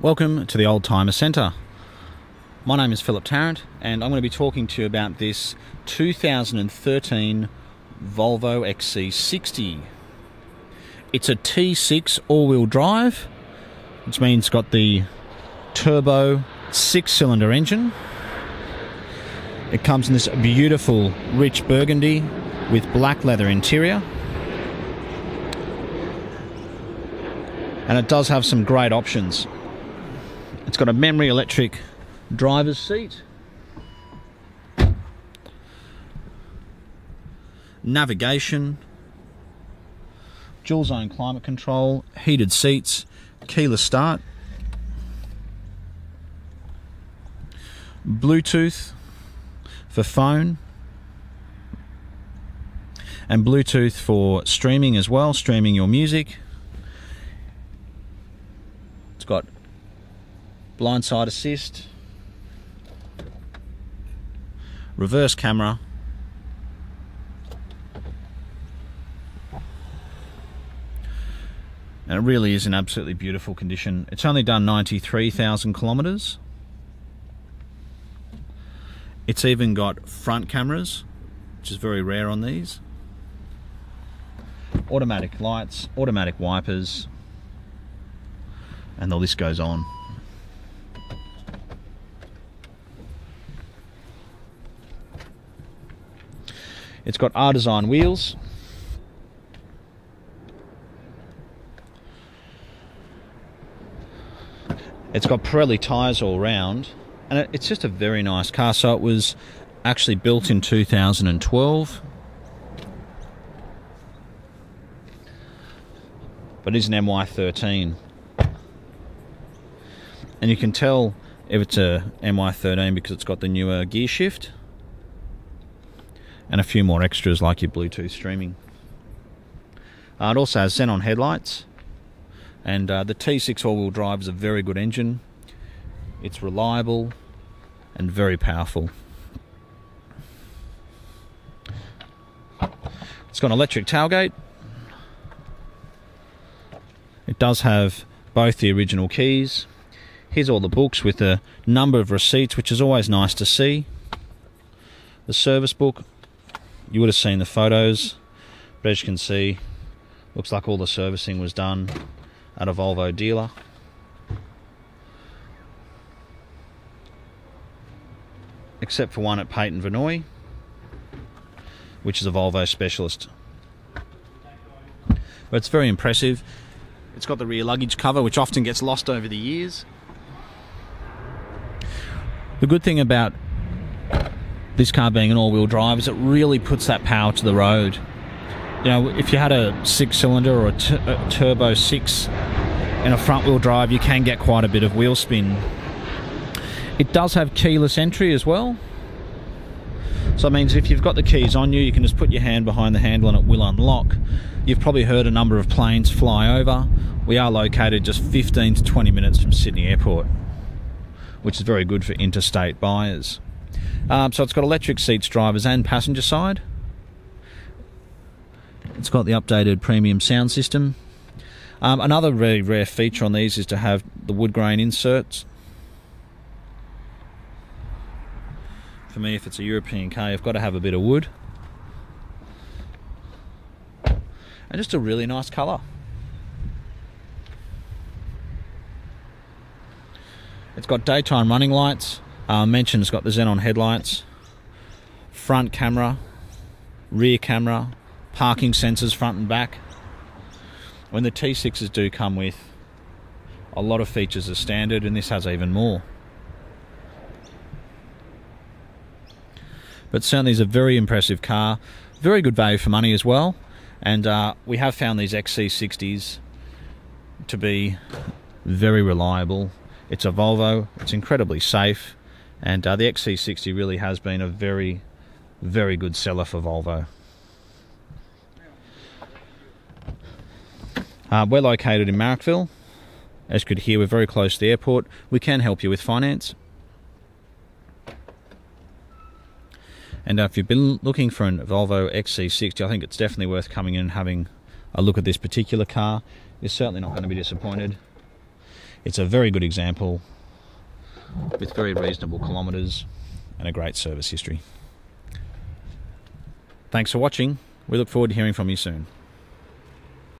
Welcome to the Oldtimer Centre. My name is Philip Tarrant and I'm going to be talking to you about this 2013 Volvo XC60. It's a T6 all-wheel drive, which means it's got the turbo 6-cylinder engine. It comes in this beautiful rich burgundy with black leather interior. And it does have some great options. It's got a memory electric driver's seat, navigation, dual zone climate control, heated seats, keyless start, Bluetooth for phone, and Bluetooth for streaming as well, streaming your music. It's got blindside assist, reverse camera, and it really is in absolutely beautiful condition. It's only done 93,000 kilometers. It's even got front cameras, which is very rare on these, automatic lights, automatic wipers, and the list goes on. It's got R-Design wheels. It's got Pirelli tyres all round. And it's just a very nice car. So it was actually built in 2012. But it is an MY13. And you can tell if it's a MY13 because it's got the newer gear shift. And a few more extras like your Bluetooth streaming. It also has xenon headlights, and the T6 all-wheel drive is a very good engine. It's reliable and very powerful. It's got an electric tailgate. It does have both the original keys. Here's all the books with a number of receipts, which is always nice to see. The service book. You would have seen the photos, but as you can see, looks like all the servicing was done at a Volvo dealer. Except for one at Peyton Vernoy, which is a Volvo specialist. But it's very impressive. It's got the rear luggage cover, which often gets lost over the years. The good thing about this car being an all-wheel drive is it really puts that power to the road. You know, if you had a 6-cylinder or a turbo 6 and a front-wheel drive, you can get quite a bit of wheel spin. It does have keyless entry as well. So it means if you've got the keys on you, you can just put your hand behind the handle and it will unlock. You've probably heard a number of planes fly over. We are located just 15 to 20 minutes from Sydney Airport, which is very good for interstate buyers. So it's got electric seats, drivers and passenger side. It's got the updated premium sound system. Another very rare feature on these is to have the wood grain inserts. For me, if it's a European car, you've got to have a bit of wood. And just a really nice colour. It's got daytime running lights. I mentioned it's got the xenon headlights, front camera, rear camera, parking sensors front and back. When the T6s do come with a lot of features as standard, and this has even more. But certainly is a very impressive car, very good value for money as well, and we have found these XC60s to be very reliable. It's a Volvo, it's incredibly safe. And the XC60 really has been a very, very good seller for Volvo. We're located in Marrickville. As you could hear, we're very close to the airport. We can help you with finance. And if you've been looking for a Volvo XC60, I think it's definitely worth coming in and having a look at this particular car. You're certainly not going to be disappointed. It's a very good example with very reasonable kilometres and a great service history. Thanks for watching. We look forward to hearing from you soon.